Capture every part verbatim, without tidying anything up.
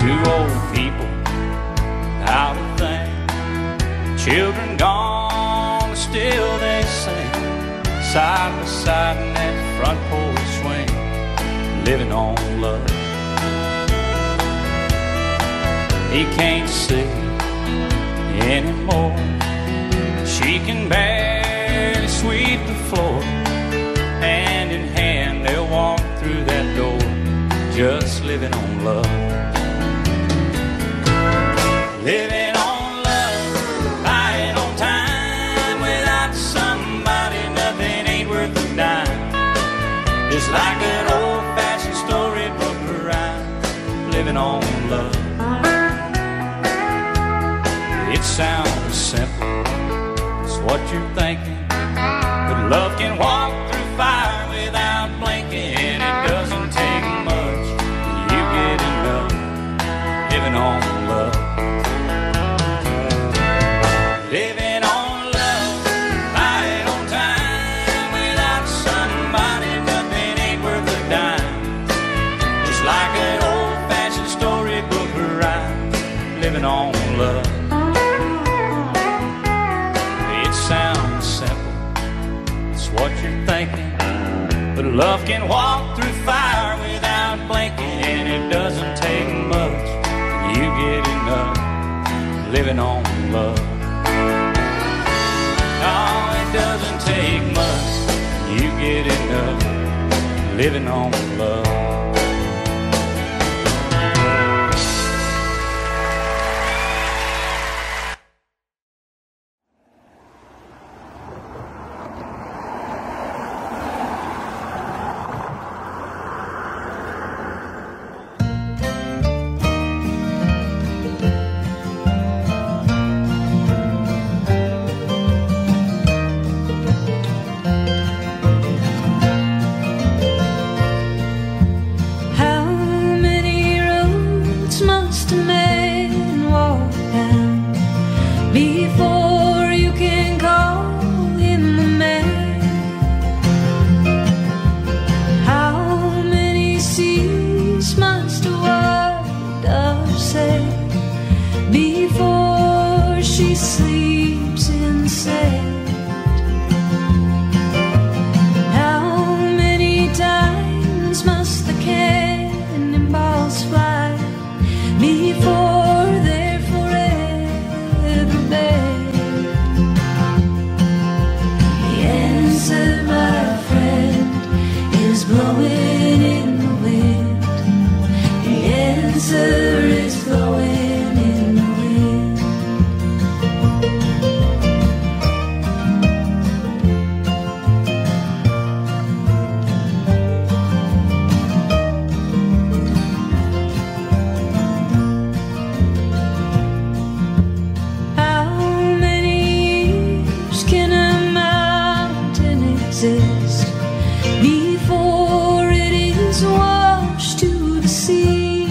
Two old people out of thing, children gone, still they sing, side by side in that front porch swing, living on love. He can't see anymore, she can barely sweep the floor. Hand in hand they'll walk through that door, just living on love. Living on love, buying on time. Without somebody, nothing ain't worth a dime. Just like an old-fashioned storybook rhyme, living on love. It sounds simple, it's what you're thinking, but love can walk through fire without blinking. It doesn't take much, you get enough, living on love. Living on love, buying on time. Without somebody, nothing ain't worth a dime. Just like an old-fashioned storybook rhyme, living on love. It sounds simple, it's what you're thinking, but love can walk through fire without blinking. And it doesn't take much, you get enough, living on love. Doesn't take much, you get enough, living on love. Before it is washed to the sea,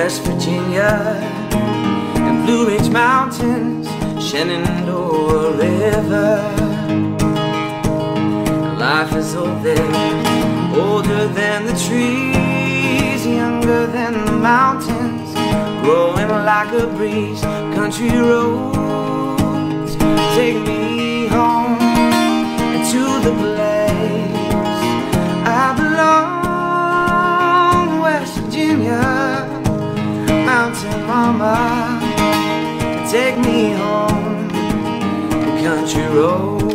West Virginia, the Blue Ridge Mountains, Shenandoah River. Life is old there, older than the trees, younger than the mountains, growing like a breeze. Country roads take me home and to the place I belong. West Virginia, mountain mama, take me home, country road.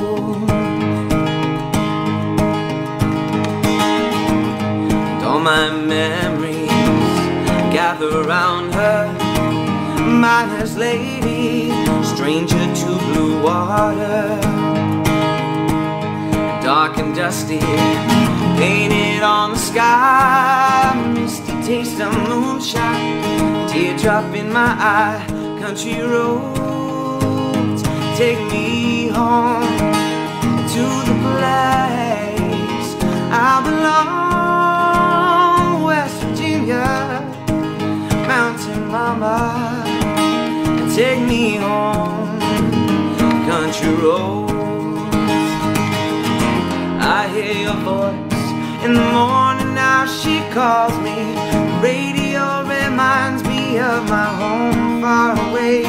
And all my memories gather round her, miner's lady, stranger to blue water. Dark and dusty, painted on the sky, misty taste of moonshine, teardrop in my eye. Country roads take me home to the place I belong. West Virginia, mountain mama, take me home, country roads. I hear your voice in the morning, now she calls me. The radio reminds me of my home far away,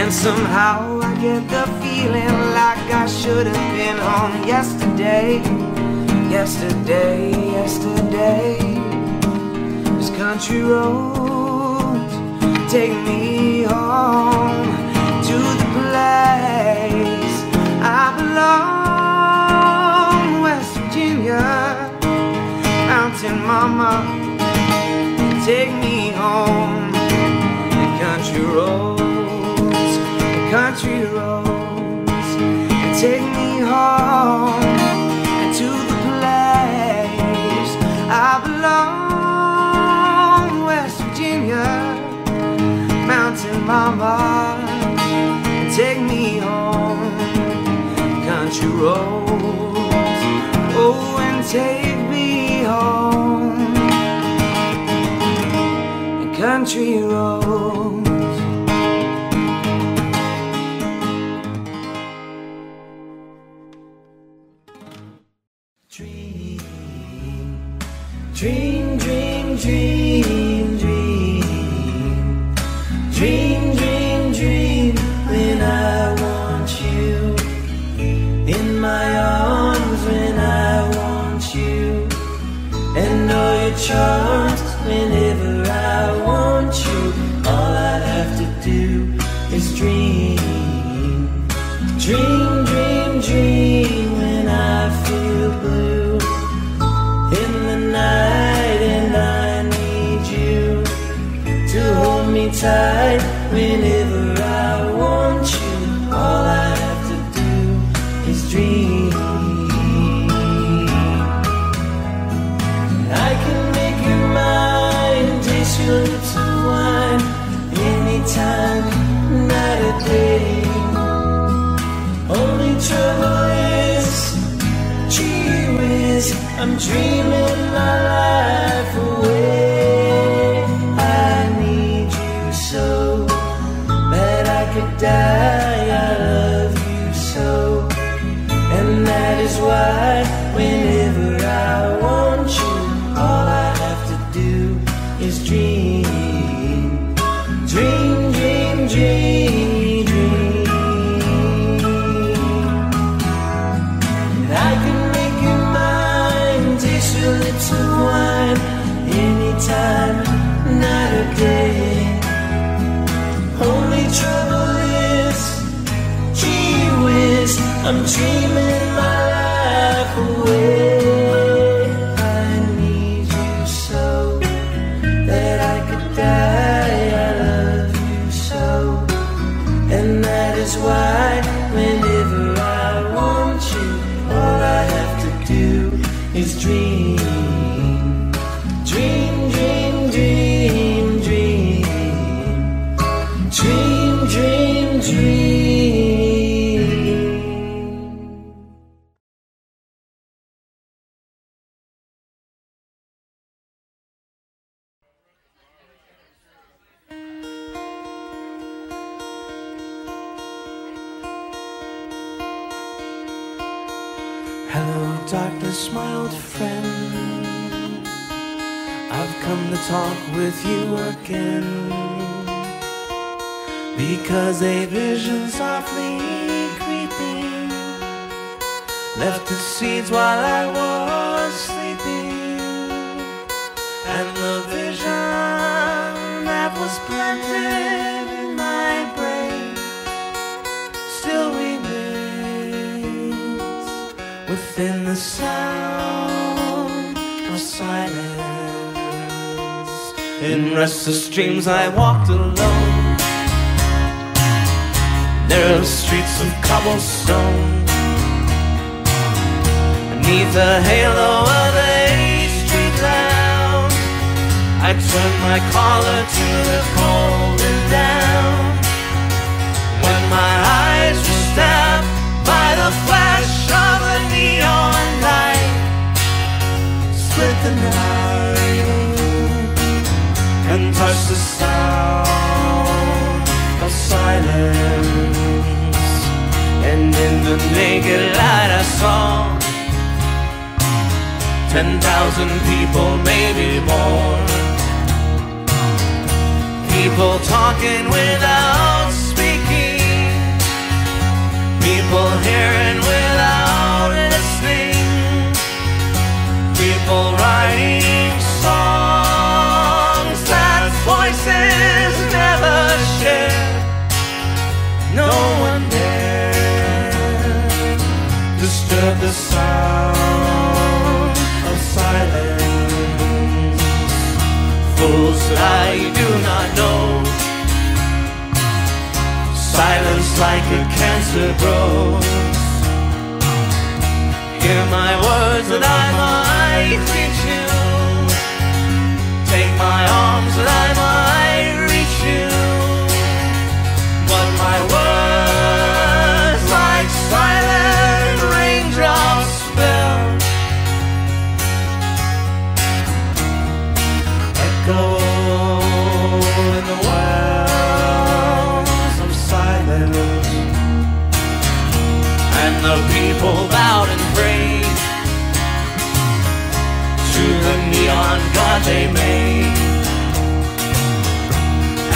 and somehow I get the feeling like I should have been home yesterday. Yesterday, yesterday, this country roads take me home to the place I belong. West Virginia, mountain mama, take me home. Country roads, country roads, take me home to the place I belong. West Virginia, mountain mama, take me home, country roads. Oh, and take me home, country roads. Dream, dream, dream, dream, dream, dream, dream, when I want you, in my arms when I want you, and all your charms whenever I want you, all I have to do is dream, dream. Tight whenever I want you, all I have to do is dream. I can make you mine and taste your lips of wine anytime, night or day. Only trouble is, gee whiz, I'm dreaming my life away. Die, I love you so, and that is why whenever I want you, all I have to do is dream, dream, dream, dream, dream. And I can make you mine, taste your lips of wine anytime, night or day. Only trouble, I'm dreaming my life away. I need you so that I could die. I love you so, and that is why whenever I want you, all I have to do is dream. Dream, dream, dream, dream, dream, dream, dream, dream. darkness, my old friend, I've come to talk with you again, because a vision softly creeping left its seeds while I was sleeping, and the vision that was planted in my brain still remains within the sound of silence. In restless dreams I walked alone, narrow streets of cobblestone, beneath the halo of a street lamp, I turned my collar to the cold and damp. When my eyes were stabbed by the flash of a neon light, split the night and touched the sound of silence. And in the naked light I saw ten thousand people, maybe more, people talking without speaking, people hearing without listening, people writing songs that voices never share. No one dare disturb the sound of silence. Fools that I do not know, silence like a cancer grows. Hear my words that I might reach you, take my arms that I might reach you, but my words like silent raindrops fell, echo in the wells of silence. And the people bowed and prayed to the neon god they made,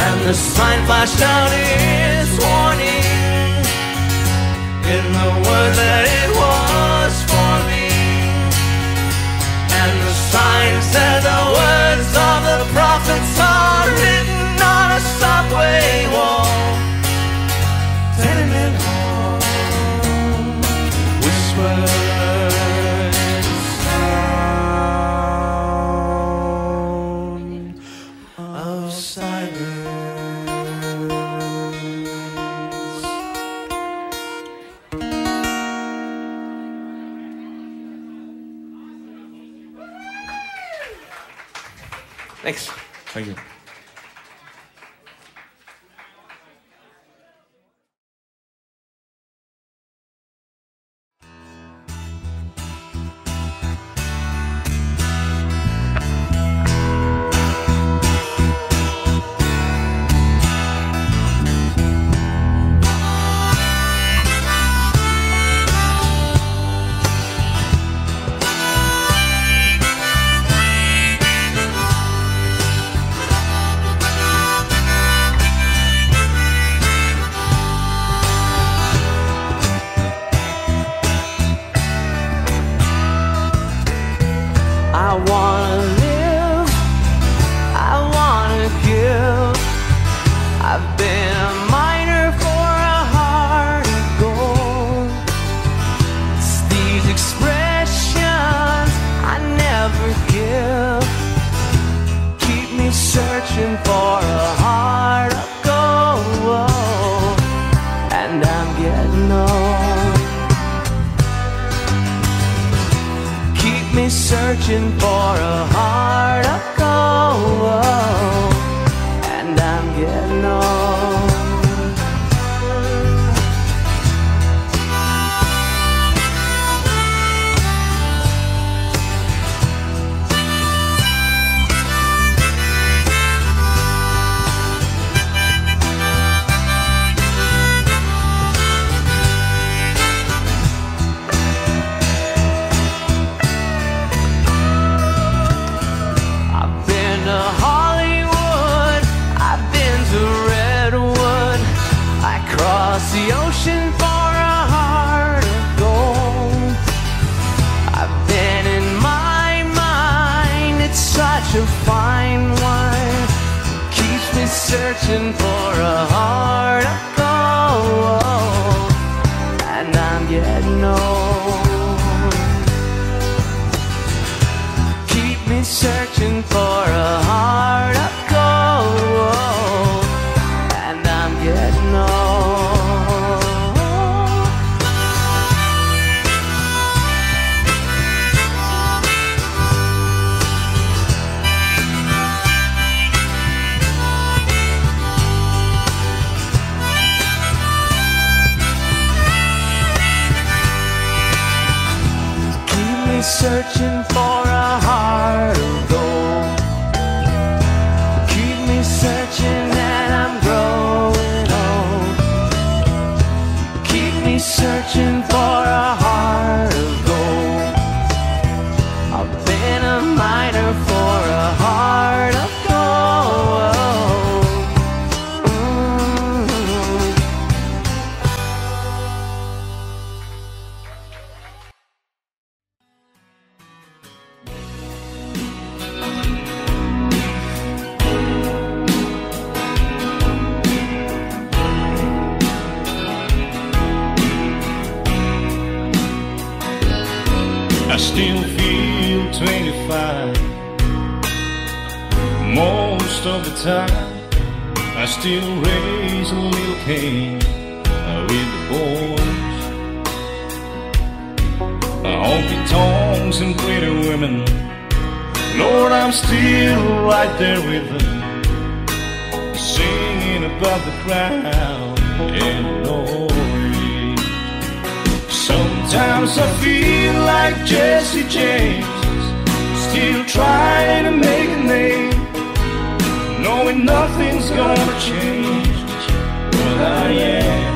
and the sign flashed out its warning in the word that it was forming. And the sign said the words of the prophets are written on a subway wall, tenement hall whispers. Thanks. Thank you. the ocean for a heart of gold. I've been in my mind, it's such a fine wine, it keeps me searching for a heart of gold. And I'm getting old, keep me searching for a heart of gold. And I'm getting old. Searching for a heart of gold, keep me searching, and I'm growing old. Keep me searching for a heart of gold. I've been a miner for a heart of gold. mm. I still feel twenty-five most of the time. I still raise a little cane with the boys. Honky tonks and pretty women, Lord, I'm still right there with them, singing above the crowd and noise. Sometimes I feel like Jesse James, still trying to make a name, knowing nothing's gonna change what I am.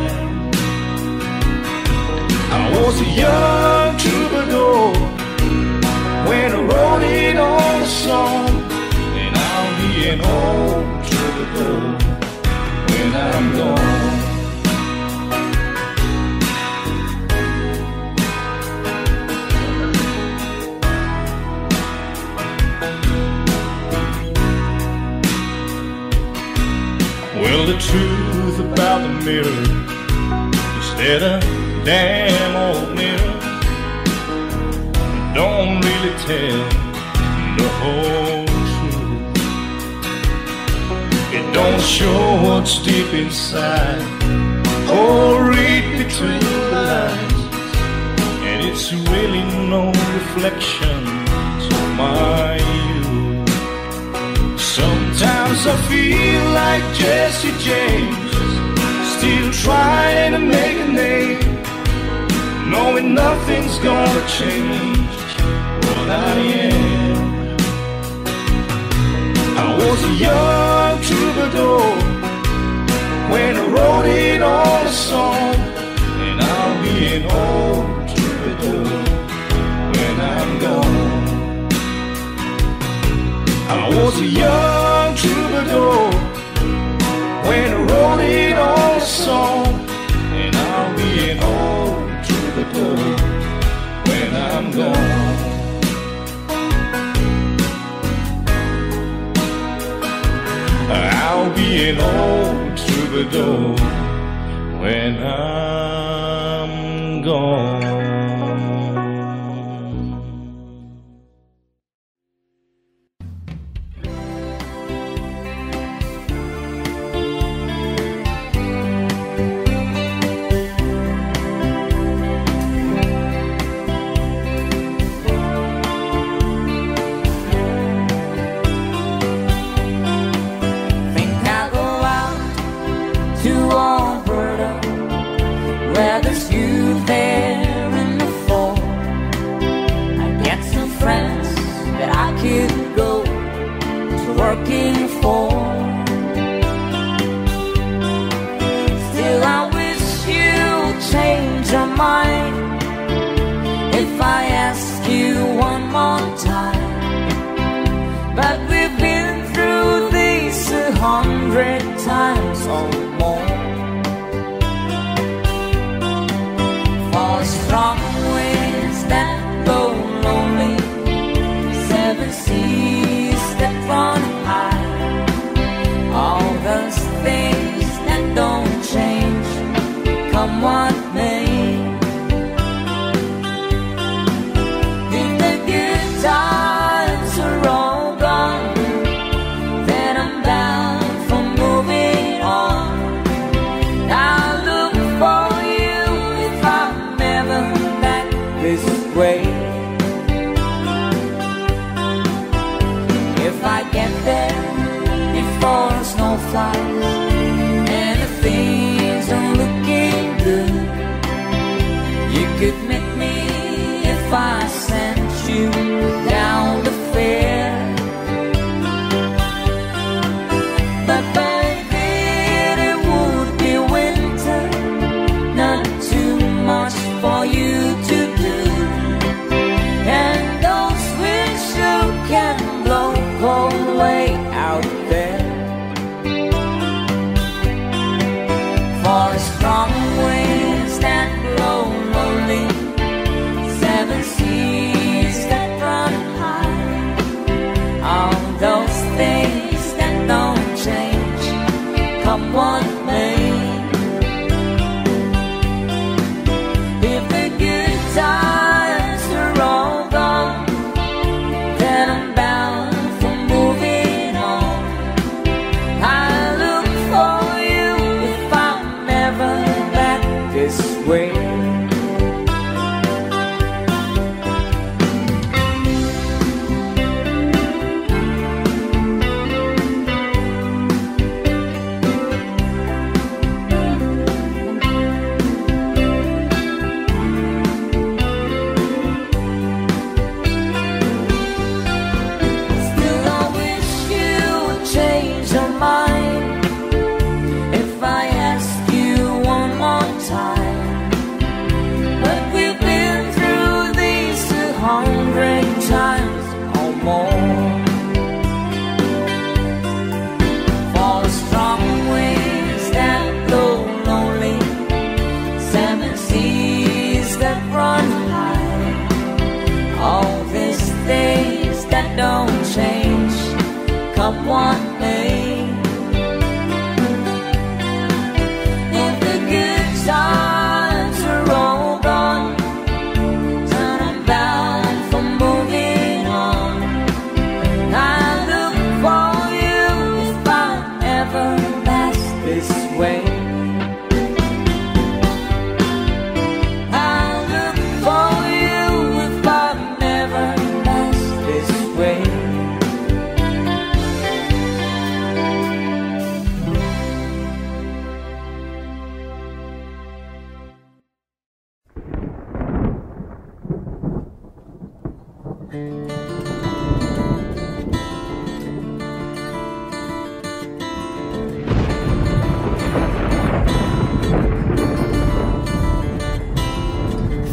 I was a young troubadour when I wrote it on a song, and I'll be an old troubadour when I'm gone. Well, the truth about the mirror is that a damn old mirror don't really tell the whole truth. It don't show what's deep inside or read between the lines, and it's really no reflection of my youth. Sometimes I feel like Jesse James, still trying to make a name, knowing nothing's gonna change what I am. I was a young troubadour when I wrote it on a song, and I'll be an old troubadour when I'm gone. I was a young troubadour when I wrote it on a song, and I'll be an old troubadour when I'm gone. I'll be an old troubadour when I'm gone. Times or more.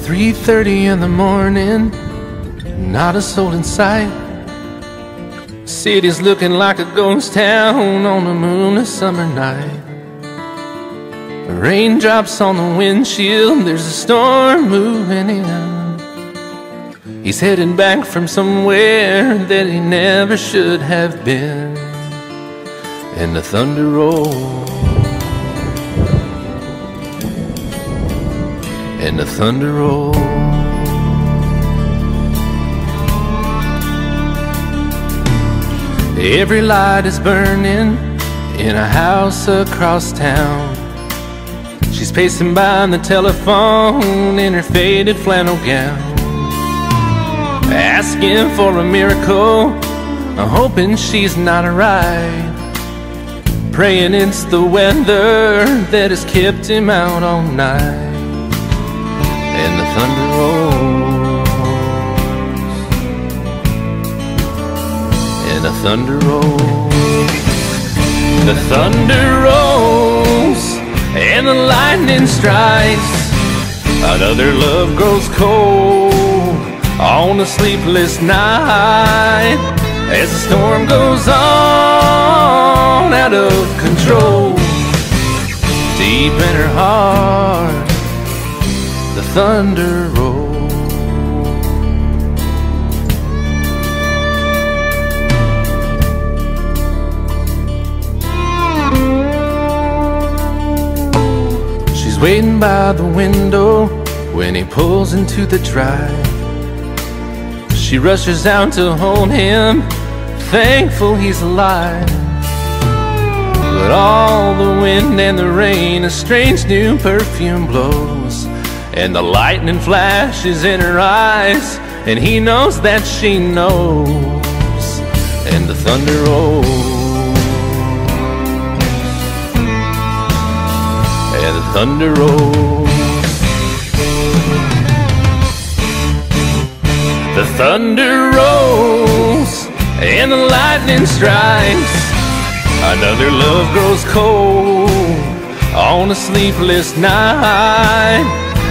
three thirty in the morning, not a soul in sight. City's looking like a ghost town on a moonless summer night. Raindrops on the windshield, there's a storm moving in. He's heading back from somewhere that he never should have been. And the thunder rolls, and the thunder rolls. Every light is burning in a house across town. She's pacing by on the telephone in her faded flannel gown, asking for a miracle, hoping she's not alright, praying it's the weather that has kept him out all night. And the thunder rolls, and the thunder rolls. The thunder rolls, and the lightning strikes. Another love grows cold on a sleepless night. As the storm goes on out of control, deep in her heart, the thunder rolls. She's waiting by the window when he pulls into the drive. She rushes out to hold him, thankful he's alive. But all the wind and the rain, a strange new perfume blows, and the lightning flashes in her eyes, and he knows that she knows. And the thunder rolls, and the thunder rolls. The thunder rolls, and the lightning strikes. Another love grows cold on a sleepless night.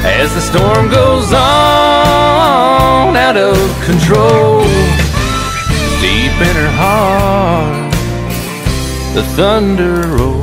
As the storm goes on out of control, deep in her heart, the thunder rolls.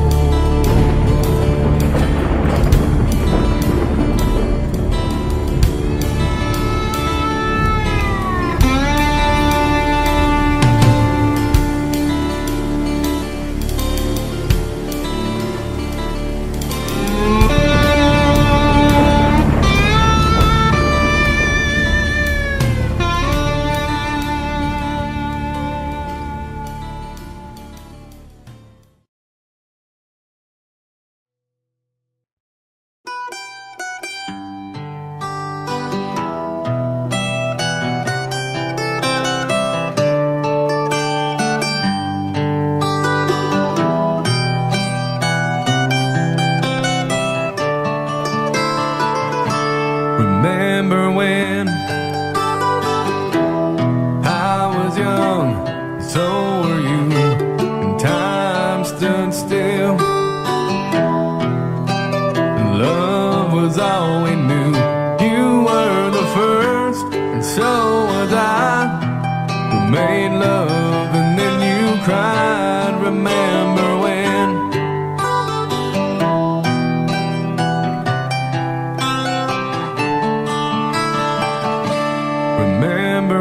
Remember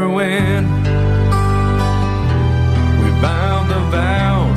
when we vowed the vow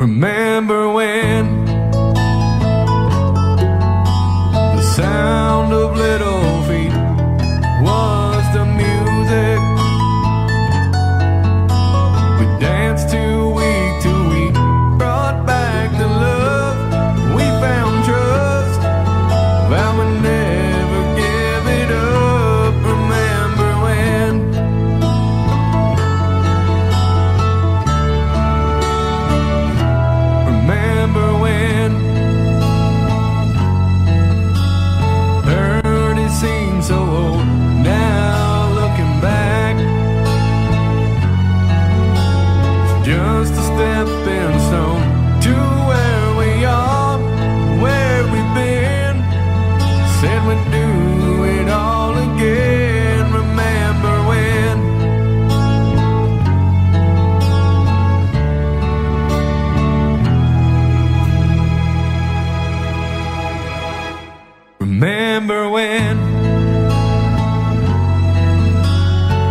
Remember when the sound of little feet was the music we danced to, week to week, brought back the love. We found trust, vowed we'd never give it up. Remember when Remember when heard it seemed so old. Now looking back, it's just a stepping stone to where we are, where we've been. Said we'd do it all again. Remember when Remember when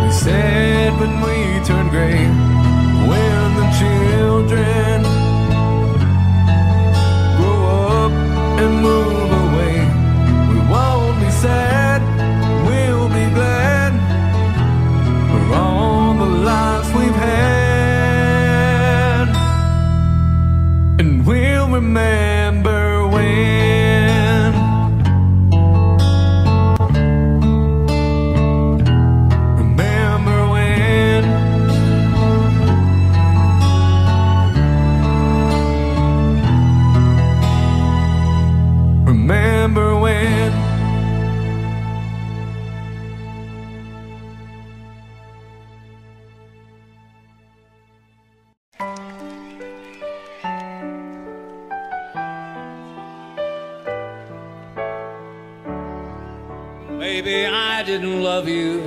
we said when we turned gray, when the children grow up and move away, we won't be sad, we'll be glad for all the lives we've had. And we'll remember when. Remember when. Remember when. Maybe I didn't love you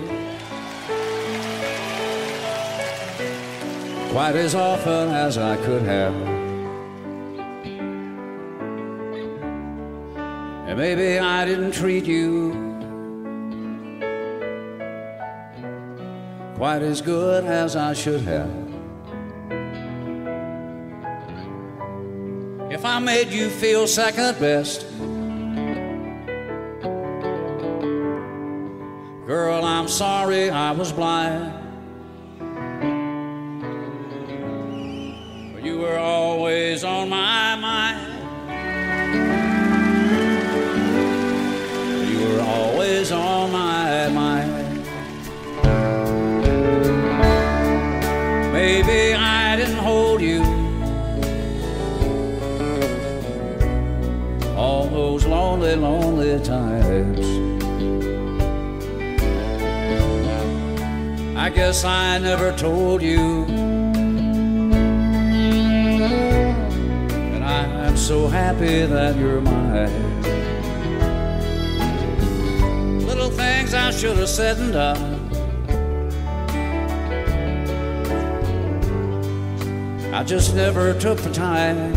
quite as often as I could have, and maybe I didn't treat you quite as good as I should have. If I made you feel second best, girl, I'm sorry I was blind. But you were always on my mind. You were always on my mind. Maybe I didn't hold you all those lonely, lonely times. I guess I never told you, and I'm so happy that you're mine. Little things I should have said and done, I just never took the time.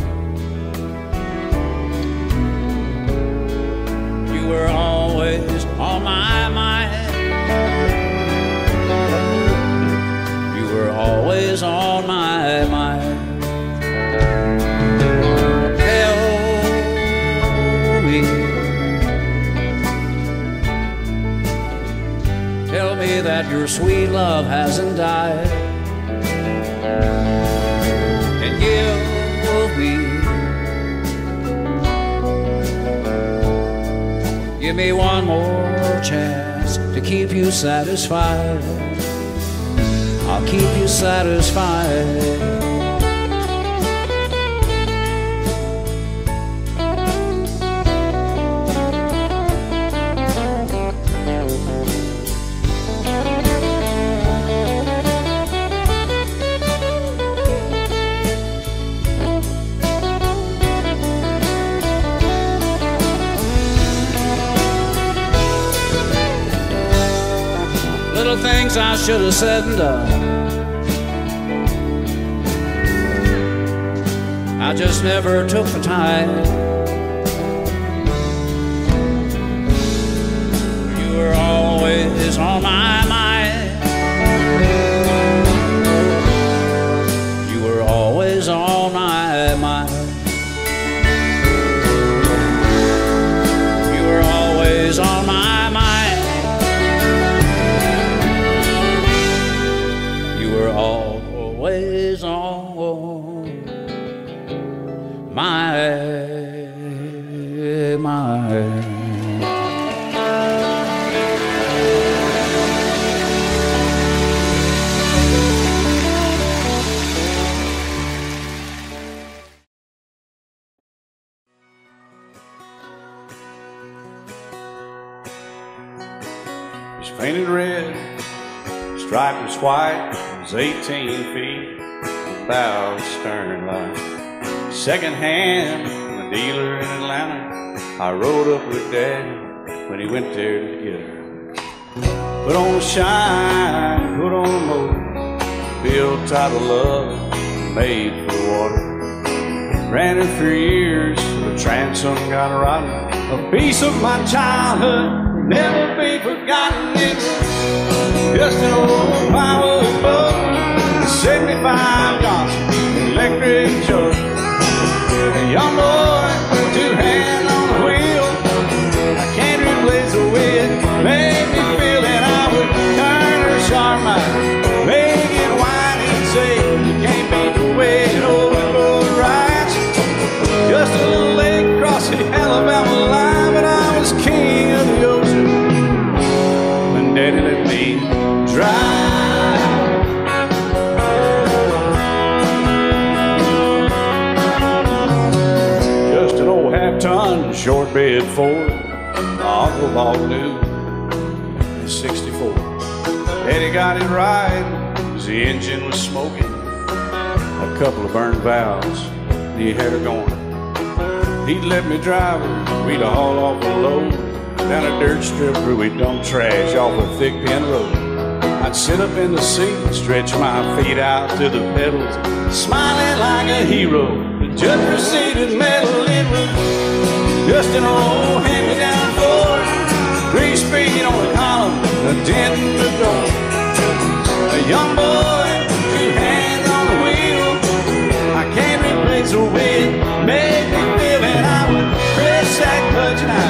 You were always on my mind. You were always on my mind. Tell me, tell me that your sweet love hasn't died, and give me, give me one more chance to keep you satisfied. I'll keep you satisfied. Things I should have said and done, I just never took the time. You were always on my mind. You were always on my mind. mile. You were always on my mind. You were always on my mind. It's painted red, striped was white, it was eighteen feet without a stern light. Second hand from a dealer in Atlanta, I rode up with Daddy when he went there to get her. Put on the shine, put on the motor, built out of love, made for water. Ran it for years, the transom got rotten. A piece of my childhood never be forgotten. It's just an old power boat, seventy-five Johnson, electric jug. A young boy, two hands on the wheel. I can't replace the wind, made me feel that I would turn her sharp eye, make it wide and say, you can't beat the way an old road rides. Just a little lake across the Alabama line, but I was king of the ocean. Daddy let me drive. Just an old half-ton short bed Ford my uncle bought new in sixty-four. Daddy got it right, 'cause the engine was smoking. A couple of burned valves, he had her going. He'd let me drive her, we'd haul off a load down a dirt strip where we dump trash off a thick pin road. I'd sit up in the seat and stretch my feet out to the pedals, smiling like a hero, just receiving metal. It was just an old hand-me-down Ford, three-speed on the column, a dent in the door. A young boy, two hands on the wheel. I can't replace the wind, made me feel that I would press that clutch and I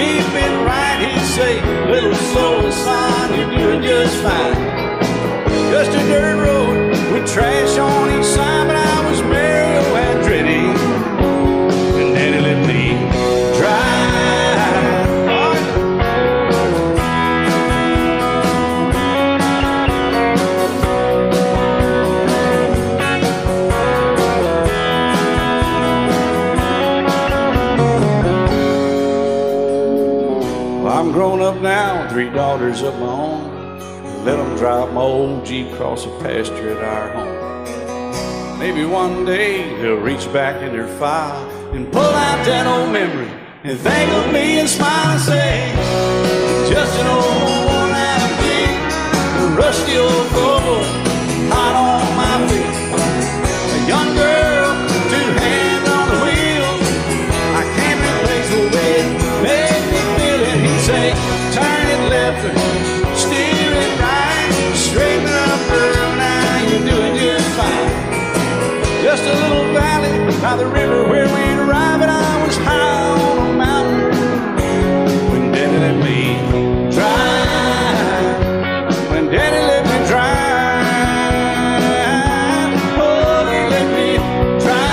keep it right, he'd say, little soul, son, you're doing just fine. Just a dirt road with trash on each side, but I was Mario Andretti, and Daddy let me grown up now, three daughters of my own. Let them drive my old Jeep across the pasture at our home. Maybe one day they'll reach back in their file and pull out that old memory and think of me and smile and say, just an old worn-out Jeep, rusty old Ford, hot on my feet. A young girl, two hands on the wheel. I can't replace the way it made. Say, turn it left and steer it right, straighten up, girl, now you're doing just fine. Just a little valley by the river where we'd arrive, and I was high on a mountain when Daddy let me drive. When Daddy let me drive, oh, Daddy let me drive.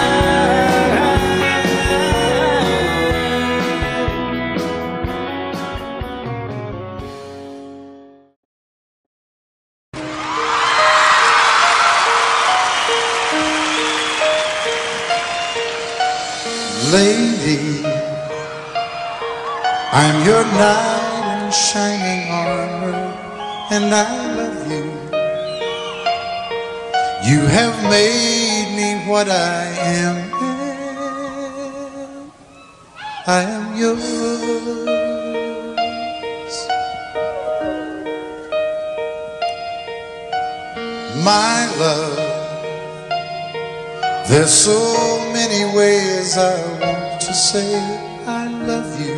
Lady, I'm your knight in shining armor, and I love you. You have made me what I am. I am yours. My love, there's so many ways I want to say I love you.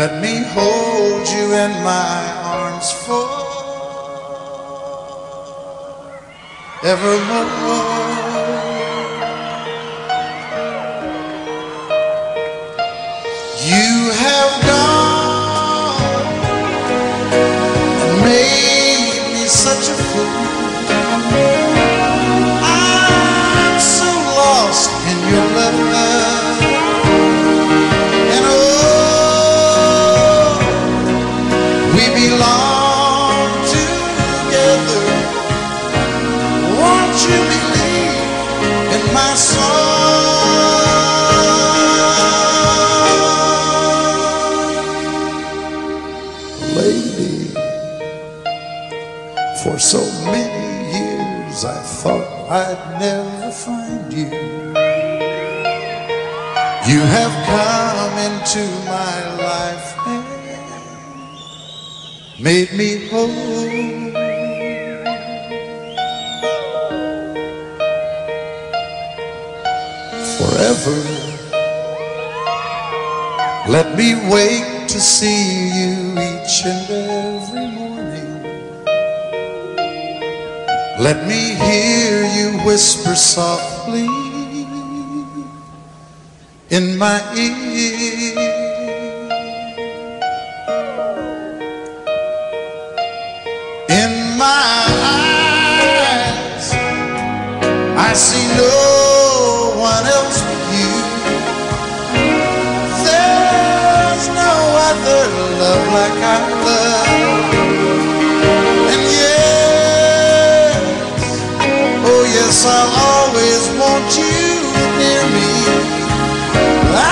Let me hold you in my arms forevermore. my soul. Lady, for so many years I thought I'd never find you. You have come into my life and made me whole. Forever, let me wake to see you each and every morning. Let me hear you whisper softly in my ear. In my eyes, I see no one else but you. There's no other love like I love. And yes, oh yes, I'll always want you near me.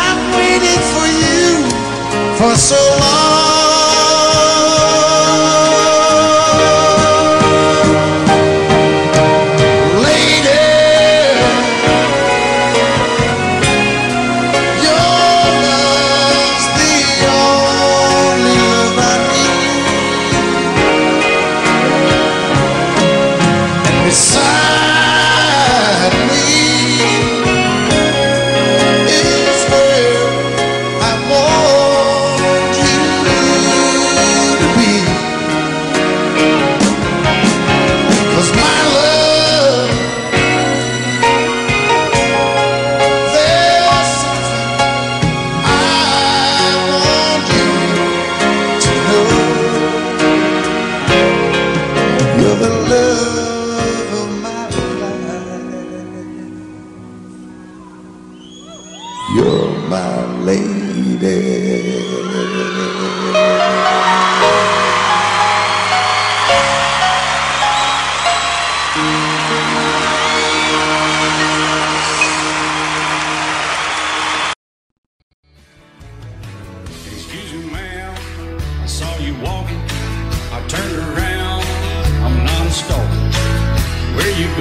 I've waited for you for so long. Lady, beside me is where I want you to be, 'cause my love, there's something I want you to know. You're the love of my life. You're my lady.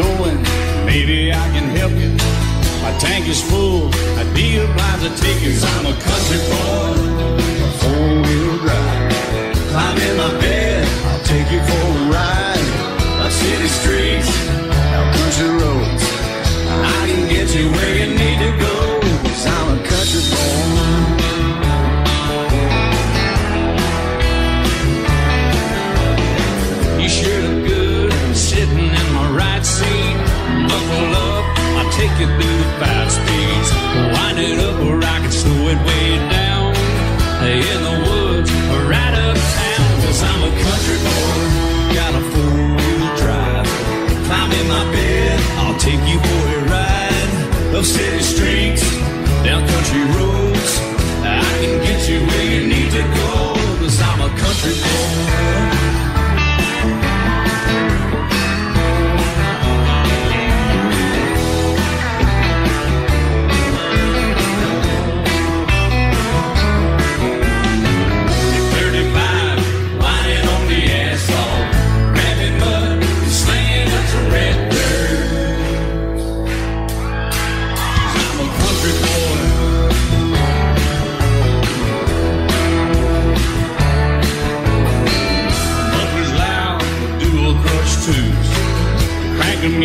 Going, maybe I can help you. My tank is full, I'd be obliged to take you. 'Cause I'm a country boy, a four-wheel drive. Climb in my bed, I'll take you for a ride. Our city streets, our country roads, I can get you where you need to go. 'Cause I'm a country boy. Take it through the five speeds, wind it up or I can slow it way down. In the woods or right uptown, 'cause I'm a country boy, got a four-wheel drive. Climb in my bed, I'll take you for a ride. Up city streets, down country roads, I can get you where you need to go. 'Cause I'm a country boy.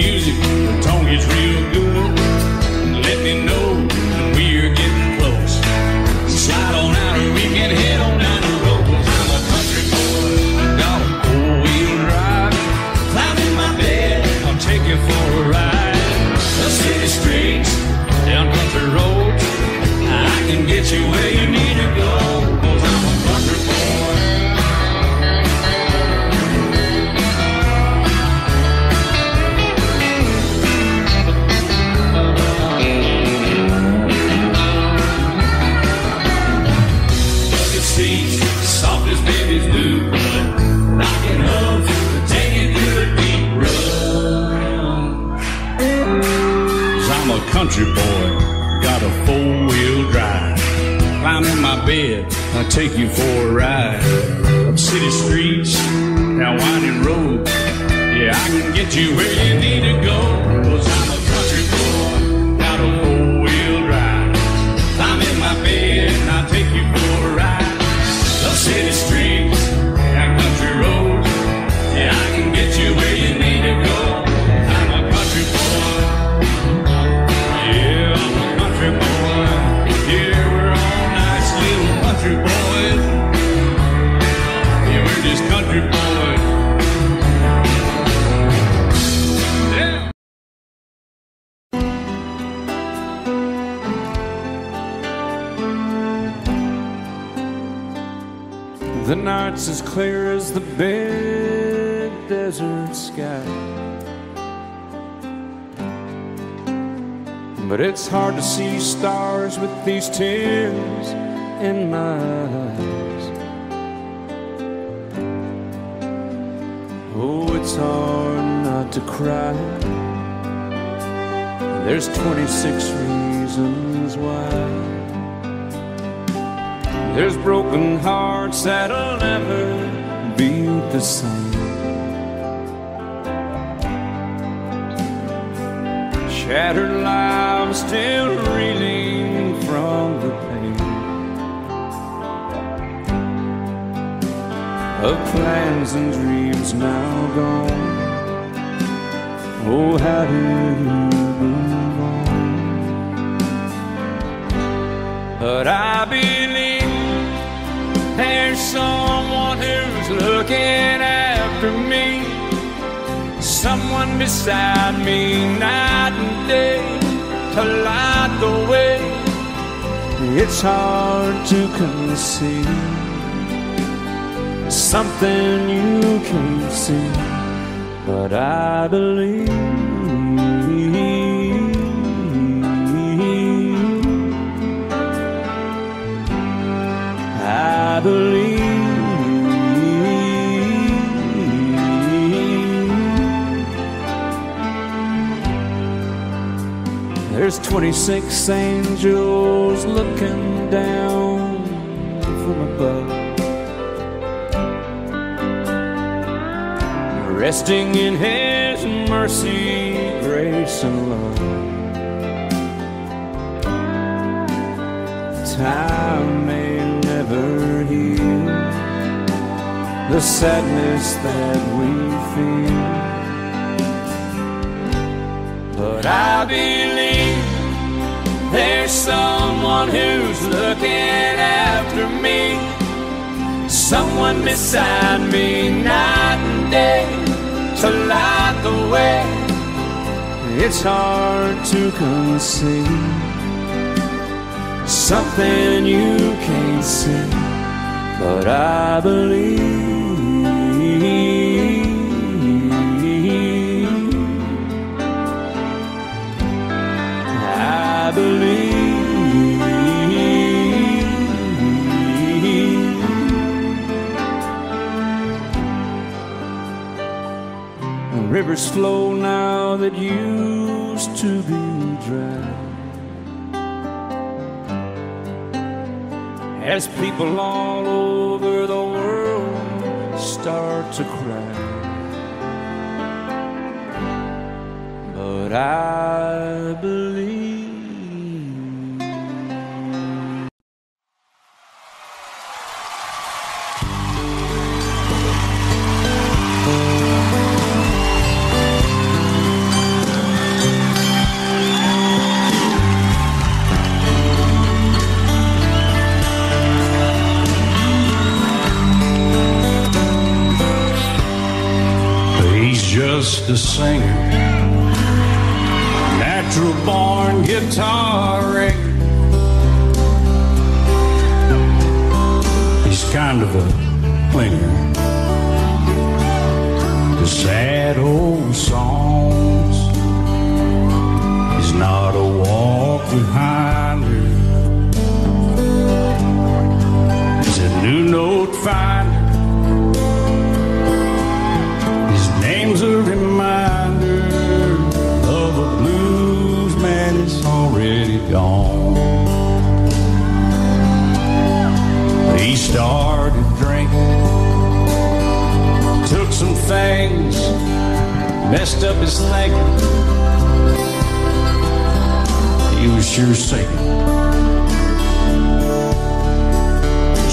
Music, the tongue is real good. Let me know when we're getting close. Slide on out or we can head on down the road. 'Cause I'm a country boy, got a four-wheel drive. Climb in my bed, I'll take you for a ride. The city streets, down country roads, I can get you where you need to go. I'm a a country boy, got a four-wheel drive. Climb in my bed, I'll take you for a ride. Up city streets, down winding roads, yeah, I can get you where you need to go. 'Cause I'm a country boy, got a four-wheel drive. Climb in my bed, I'll take you for a ride. Up city streets, down country roads, yeah, I can get you where you need to go. I'm a country boy, yeah, I'm a country boy. Yeah, we're all nice little country boys. Yeah, we're just country boys. The night's as clear as the big desert sky, but it's hard to see stars with these tears in my eyes. Oh, it's hard not to cry. There's twenty-six reasons why. There's broken hearts that'll never be the same. Shattered lives still reeling from the pain of plans and dreams now gone. Oh, how do you move on? But I believe there's someone who's looking after me, someone beside me night and day to light the way. It's hard to conceive something you can't see, but I believe. I believe, there's twenty-six angels looking down from above, resting in His mercy, grace, and love. Time may never heal the sadness that we feel, but I believe there's someone who's looking after me, someone beside me night and day to light the way. It's hard to conceive something you can't see, but I believe. I believe. Rivers flow now that used to be dry, as people all over the world start to cry, but I believe. Just a singer, natural born guitar ringer. He's kind of a clinger, the sad old songs. He's not a walk behind her, he's a new note finder. A reminder of a blues man is it's already gone. He started drinking, took some things, messed up his thinking. He was sure sinking.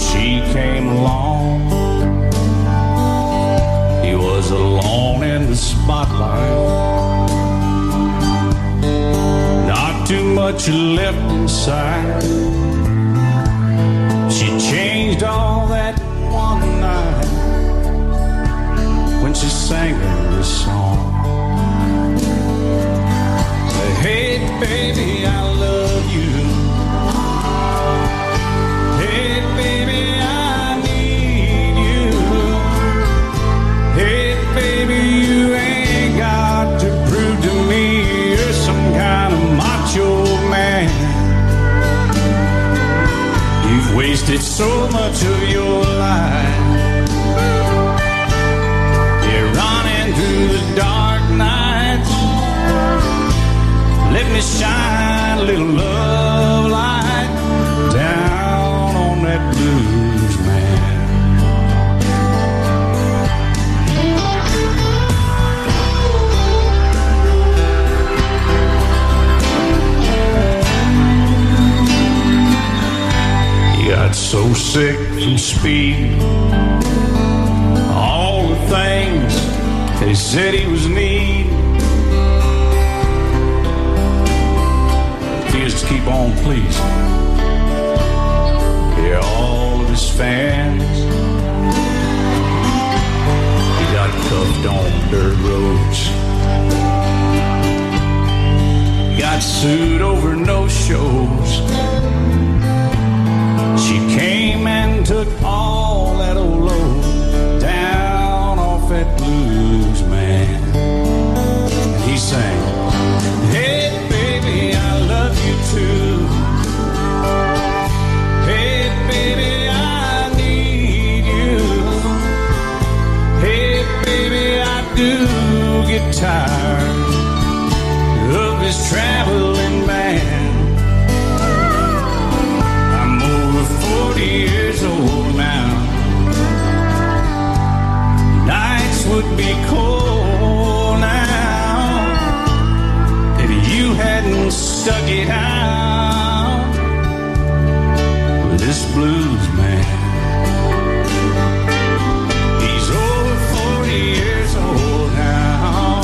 She came along, he was alone in the spotlight. Not too much left inside. She changed all that one night when she sang him this song. Say, hey baby, I love you. Hey baby, I need you. Hey baby, you ain't got to prove to me you're some kind of macho man. You've wasted so much of your life. You're running through the dark nights. Let me shine a little love light down on that blues man. Got so sick from speed, all the things they said he was need. He used to keep on pleasing, yeah, all of his fans. He got cuffed on dirt roads, got sued over no shows. She came and took all that old load down off that blues man. And he sang, hey baby, I love you too. Hey baby, I need you. Hey baby, I do get tired of this traveling man. Years old now, nights would be cold now if you hadn't stuck it out with this blues man. He's over forty years old now,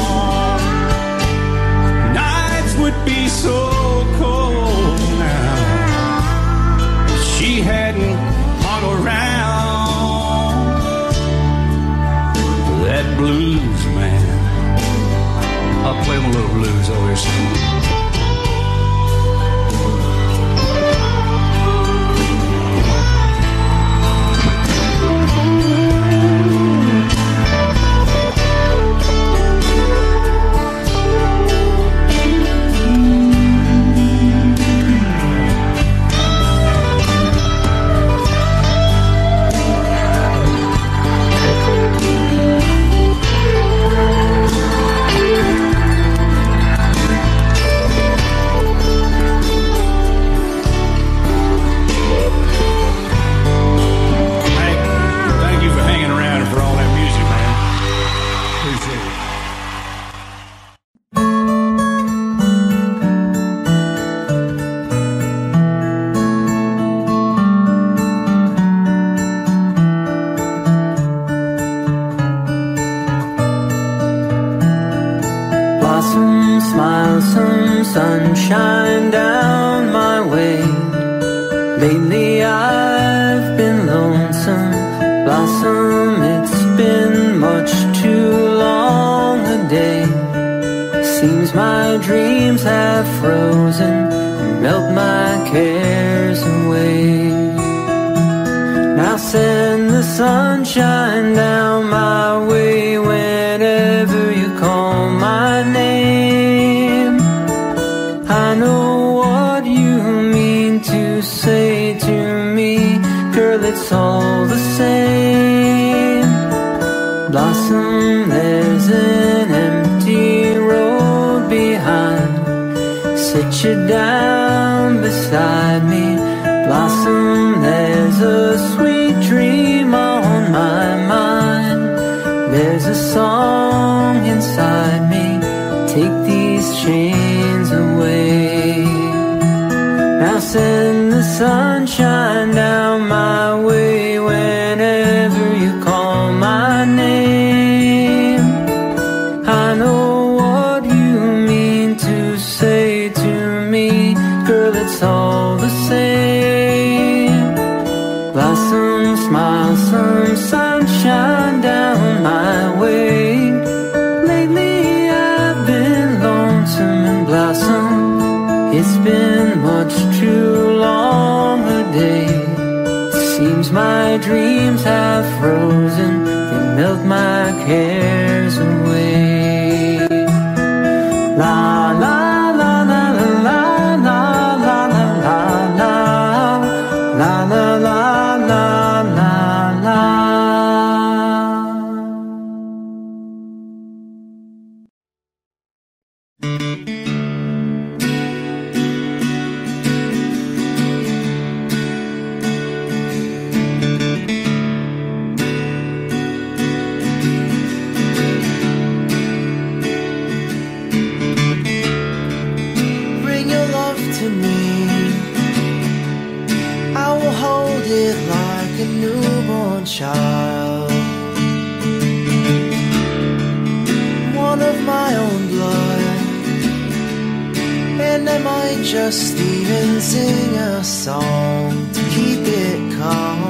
nights would be so cold now if she hadn't around that blues man. I'll play him a little blues over here soon. you down beside me. Blossom, there's a sweet dream on my mind. There's a song inside me. Take these chains away. Now send the sunshine down my way whenever you call my name. I know what you mean to say to me, girl, it's all the same. Blossom, smile, some sunshine down my way. Lately I've been lonesome and Blossom, it's been much too long a day. Seems my dreams have frozen, they melt my cares away. La la. Child, one of my own blood, and I might just even sing a song to keep it calm.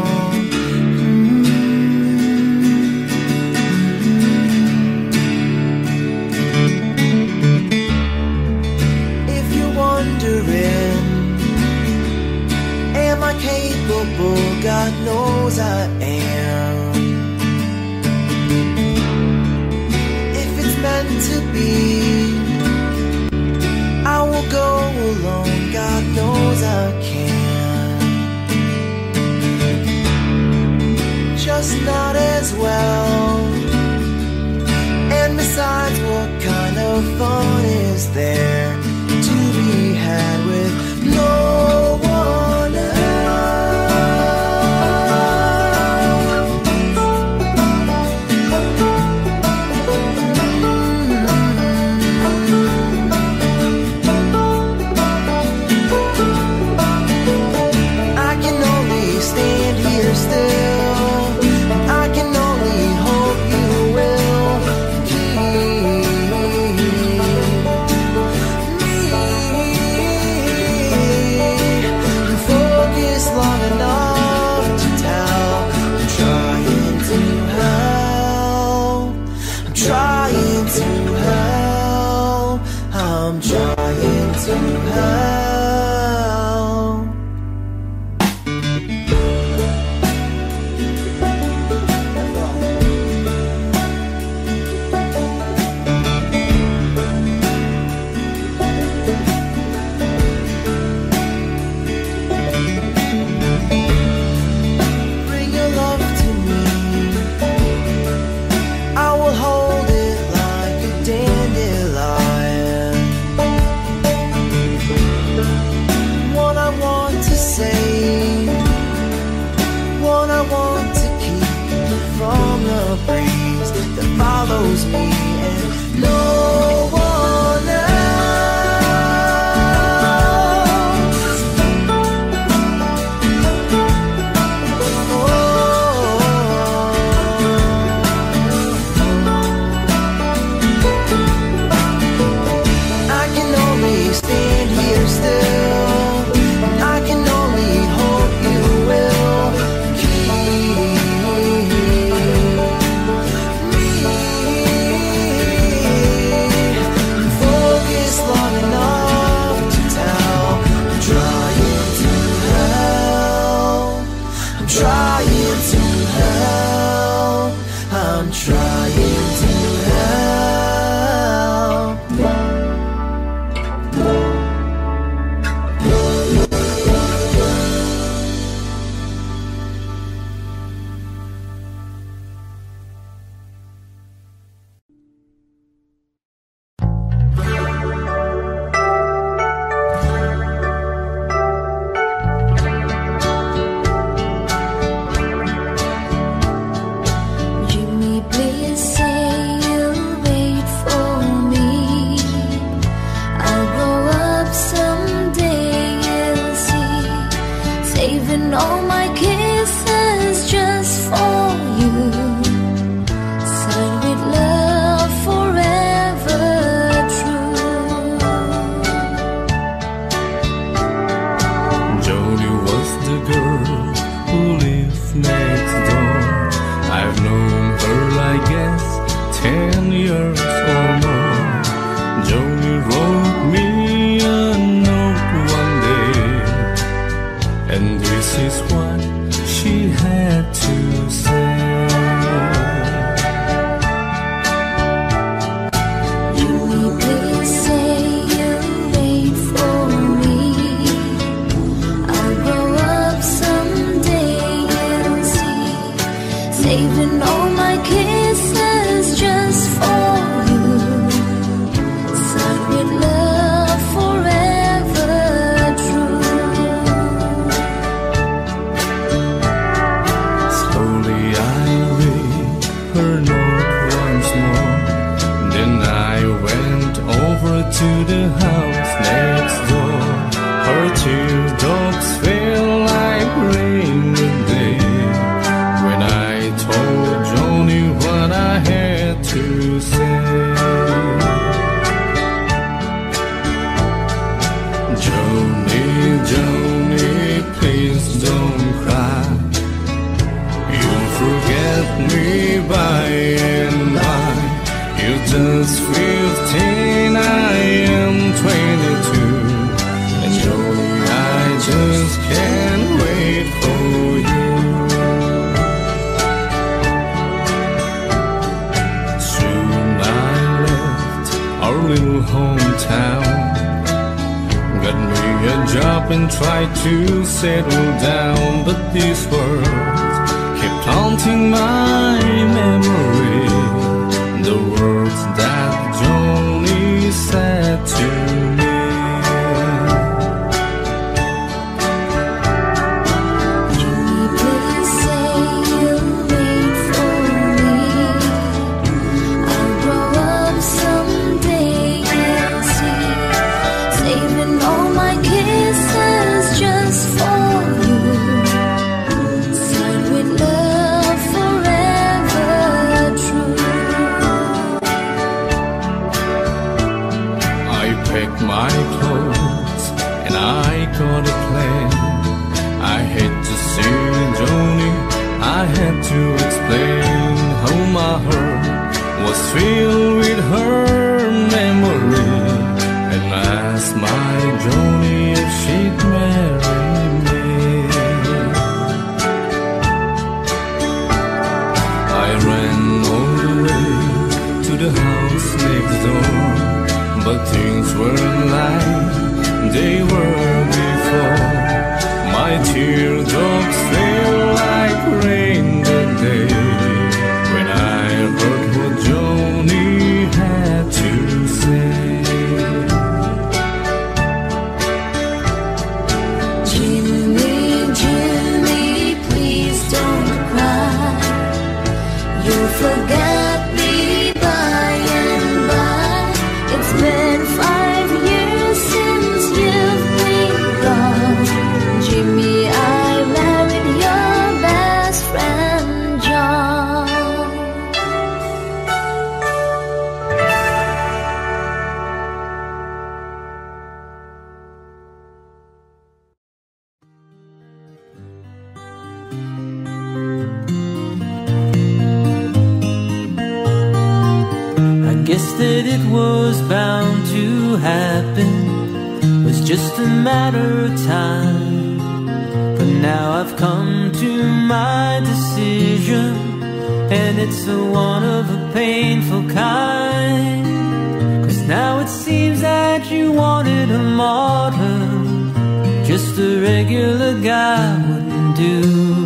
Mm-hmm. If you're wondering, am I capable? God knows I am. To be, I will go alone, God knows I can, just not as well. And besides, what kind of fun is there to be had with no one else? and all my kisses just for you, signed with love forever true. Jodie was the girl who lived next door. I've known her, I guess, ten years or more. Jodie wrote me a note one day, and this is what she had to say. Saving all my kisses just for you, signed with love forever true. Slowly I read her note once more, then I went over to the house next door. Her teardrops fell like rain today when I told Jodie what I had to say. Jodie, Jodie, please don't cry. You'll forget me by and by. You're just fifteen, I am twenty-two. And Jodie, I just can't wait for you. Little hometown, got me a job and tried to settle down, but this world kept haunting my memory. The words that Jodie said to me. Jodie, please say you'll wait for me. I'll grow up someday. My clothes and I got a plane. I had to see Jodie, I had to explain how my heart was filled with her memory, and asked my Jodie if she'd marry me. I ran all the way to the house next door, but things weren't like they were before. My teardrops fell like rain that day when I heard what Jodie had to say. Jodie, Jodie, please don't cry. You'll forget me. That it was bound to happen was just a matter of time. But now I've come to my decision, and it's a one of a painful kind. Cause now it seems that you wanted a martyr, just a regular guy wouldn't do.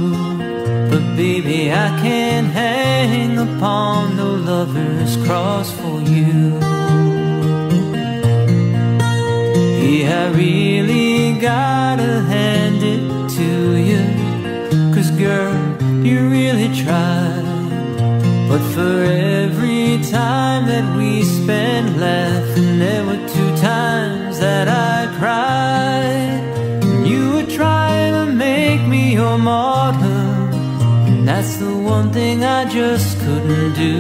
But baby, I can't hang upon no lover's cross for you. Yeah, I really gotta hand it to you, cause girl, you really tried. But for every time that we spent laughing, there were two times that I cried. And you were trying to make me your martyr, and that's the one thing I just couldn't do.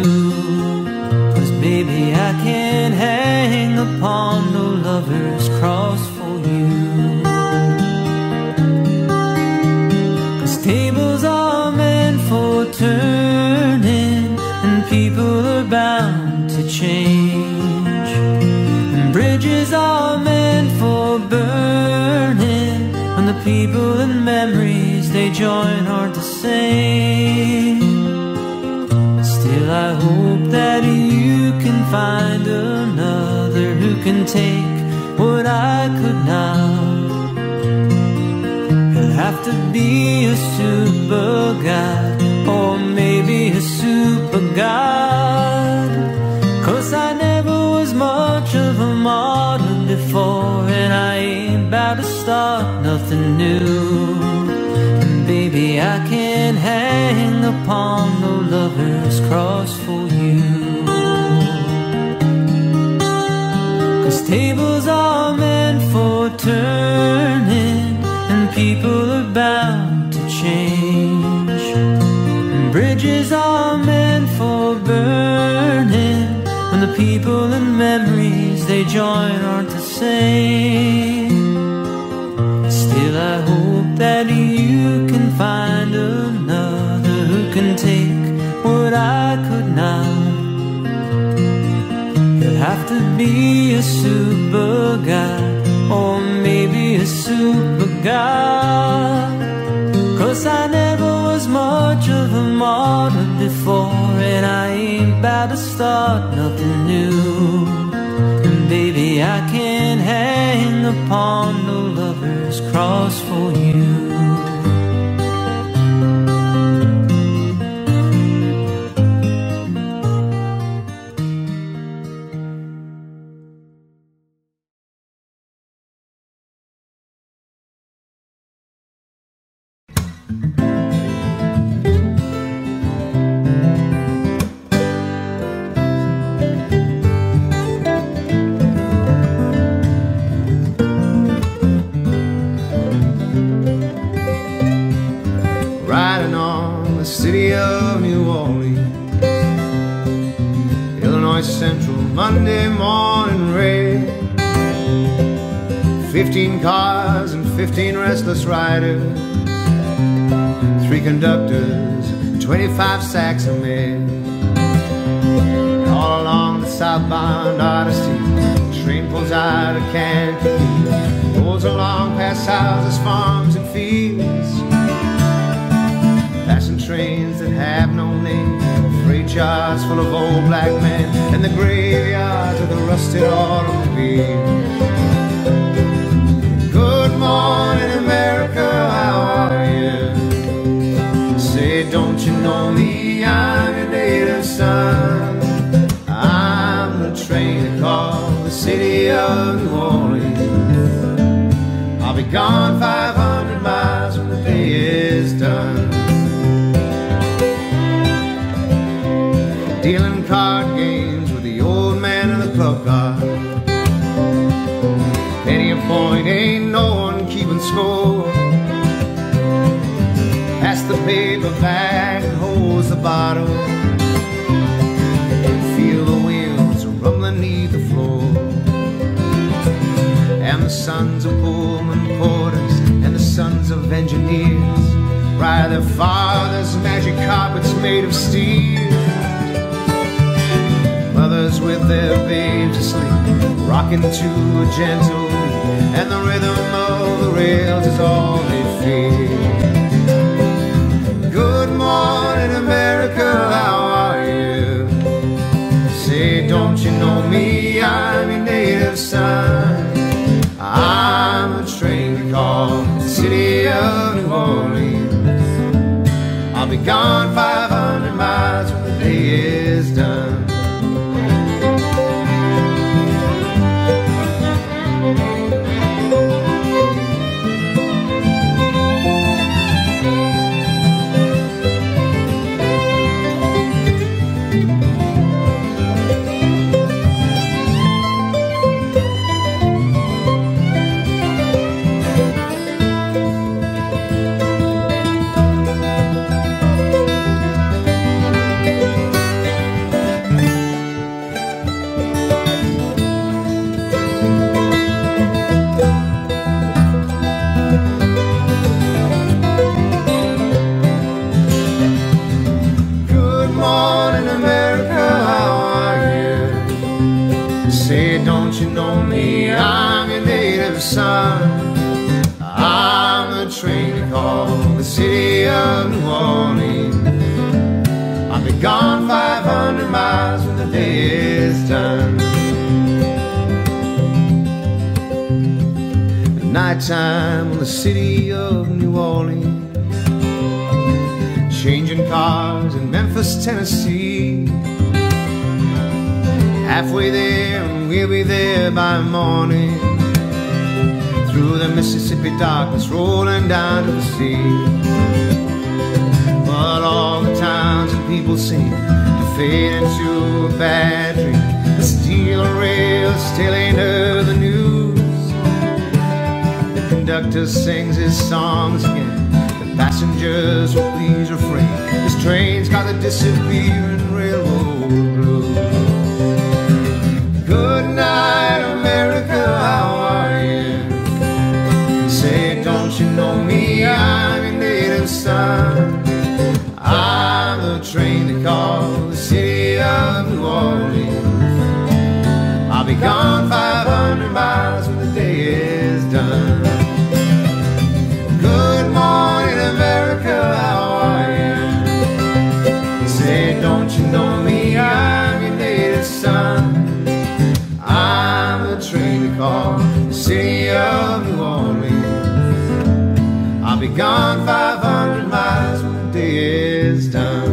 'Cause baby, I can't hang upon no lover's cross for you. 'Cause tables are meant for turning, and people are bound to change, and bridges are meant for burning, and the people and memories they join aren't the same. Still I hope that you can find another who can take what I could not. You'll have to be a super god, or maybe a super god, 'cause I never was much of a modern before, and I ain't about to start nothing new. And baby, I can't hang upon no lover's cross for you. 'Cause tables are meant for turning, and people are bound to change, and bridges are meant for burning, when the people and memories they join aren't the same. Still I hope that you can find another who can take what I could not. You'll have to be a super god, or maybe a super god, 'cause I never was much of a modern before, and I ain't about to start nothing new. And baby, I can't hang upon no lover's cross for you. Riders, three conductors, twenty-five sacks of men. All along the southbound Odyssey, train pulls out of Kankakee, rolls along past houses, farms, and fields, passing trains that have no name, freight yards full of old black men, and the graveyards of the rusted automobile. Good morning, America, how are you? Say, don't you know me? I'm your native son. I'm the train that calls the city of New Orleans. I'll be gone five hundred miles when the day is done. Dealing card games with the old man in the club car. Point ain't no one keeping score. Pass the paper bag and holds the bottle. Feel the wheels rumbling neath the floor, and the sons of Pullman porters and the sons of engineers ride their fathers' magic carpets made of steel. Mothers with their babes asleep, rocking to a gentle, and the rhythm of the rails is all they feel. Good morning, America, how are you? Say, don't you know me? I'm your native son. I'm a train we call the city of New Orleans. I'll be gone five hundred miles when the day is done. of sun. I'm the train to call the city of New Orleans. I'll be gone five hundred miles when the day is done. At nighttime on the city of New Orleans, changing cars in Memphis, Tennessee. Halfway there and we'll be there by morning, through the Mississippi darkness rolling down to the sea. But all the towns and people seem to fade into a bad dream. The steel rails still ain't heard the news. The conductor sings his songs again. Passengers, oh please refrain. This train's got the disappearing railroad blues. Good night, America, how are you? Say, don't you know me? I'm your native son. I'm the train they call the city of New Orleans. I'll be gone five hundred miles when the day is done. The city of New Orleans. I'll be gone five hundred miles when the day is done.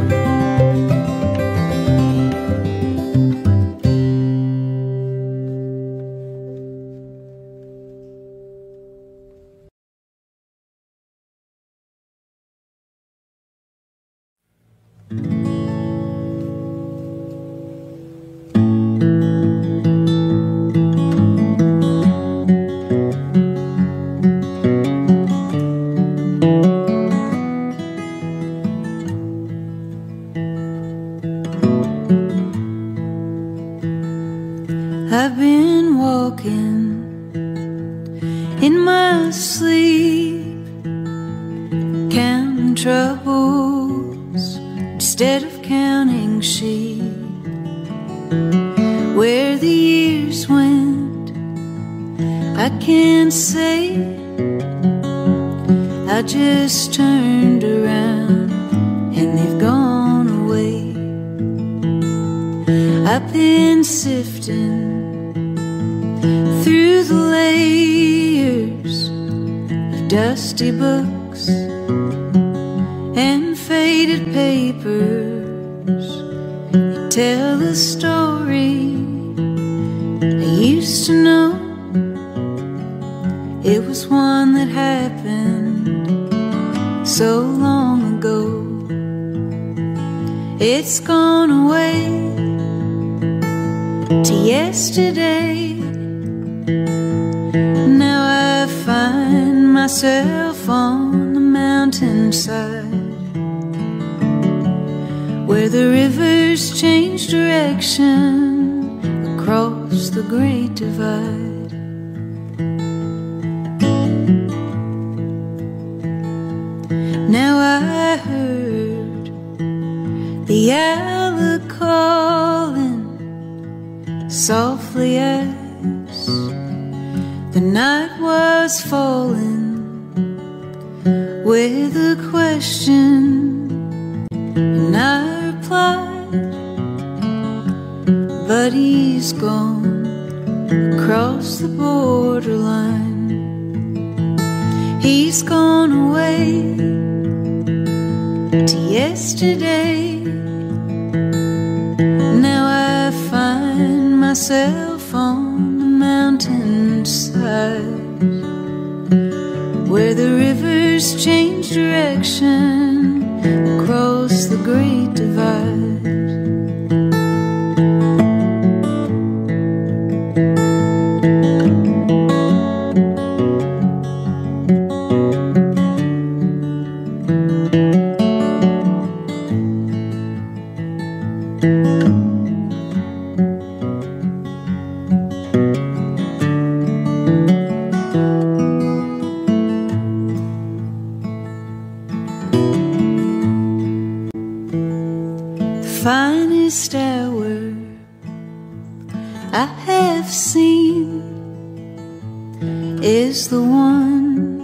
is the one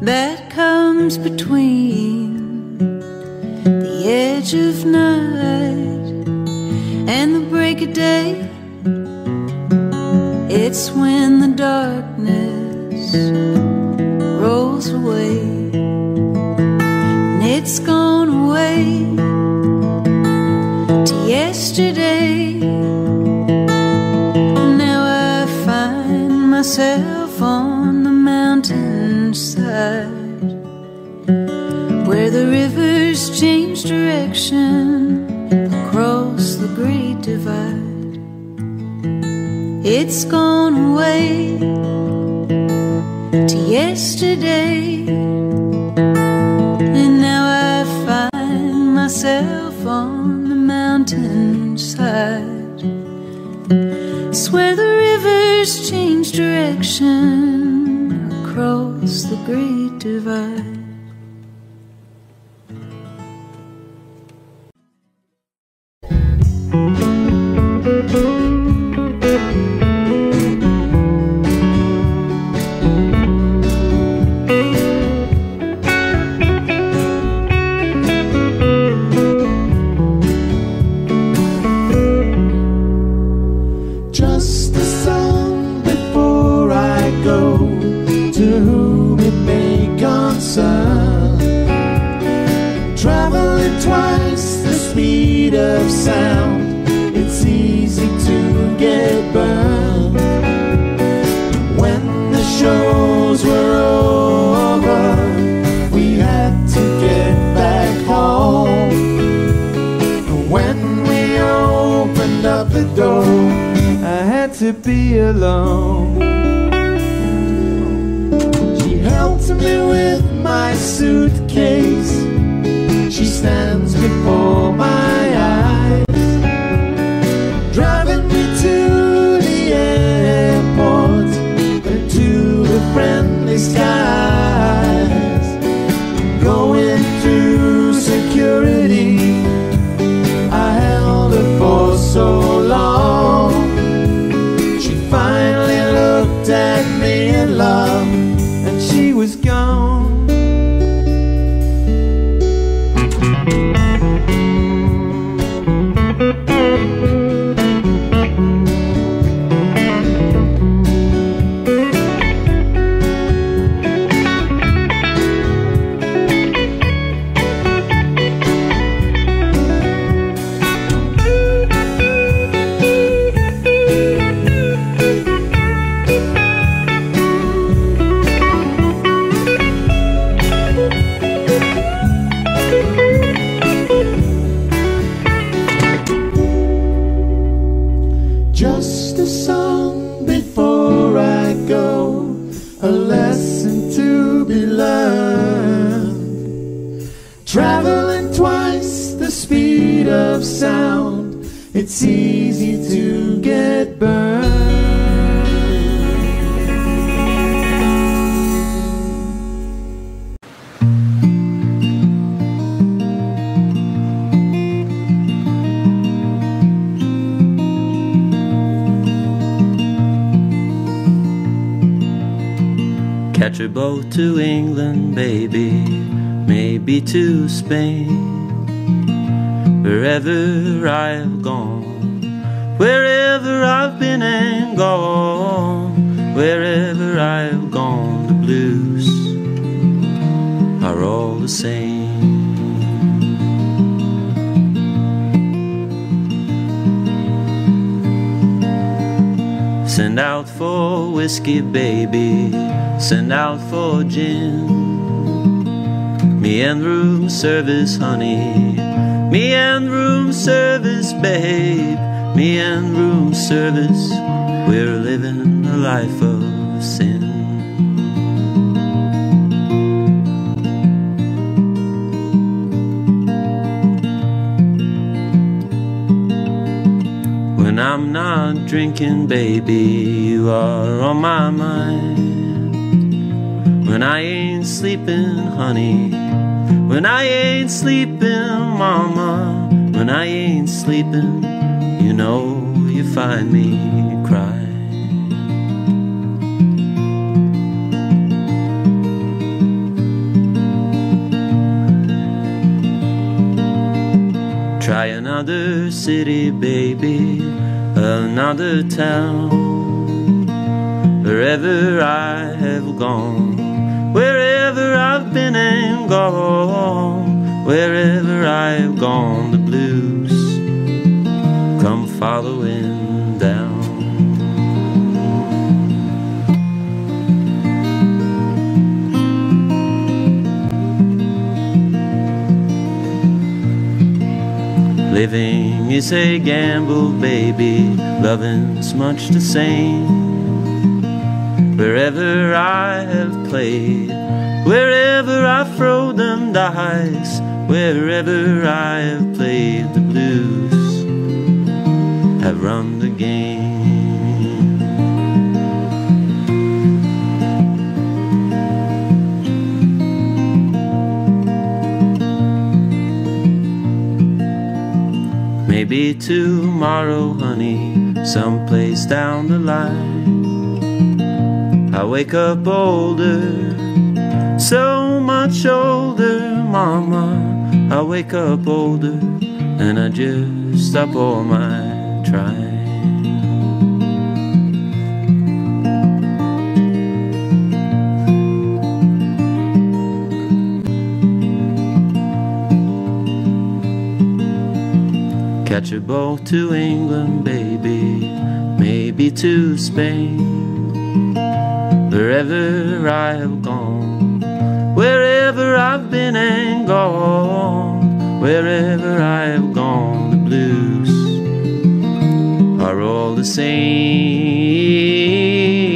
that comes between the edge of night and the break of day. It's when the darkness rolls away and it's gone away to yesterday. Myself on the mountainside, where the rivers change direction across the great divide. It's gone away to yesterday, and now I find myself on the mountainside. It's where the rivers change direction across the great divide. Catch a boat to England, baby, maybe to Spain. Wherever I've gone, wherever I've been and gone, wherever I've gone, the blues are all the same. Send out for whiskey, baby, send out for gin. Me and room service, honey, me and room service, babe, me and room service. We're living a life of sin. When I'm not drinking, baby, you are on my mind. When I ain't sleeping, honey, when I ain't sleeping, mama, when I ain't sleeping, you know you find me crying. Another city, baby, another town. Wherever I have gone, wherever I've been and gone, wherever I've gone, the blues come following down. Living is a gamble, baby, loving's much the same. Wherever I have played, wherever I throw them dice, wherever I have played, the blues have run the game. Maybe tomorrow, honey, someplace down the line, I wake up older, so much older, mama. I wake up older, and I just stop all my trying. Catch a boat to England, baby, maybe to Spain. Wherever I have gone, wherever I've been and gone, wherever I have gone, the blues are all the same.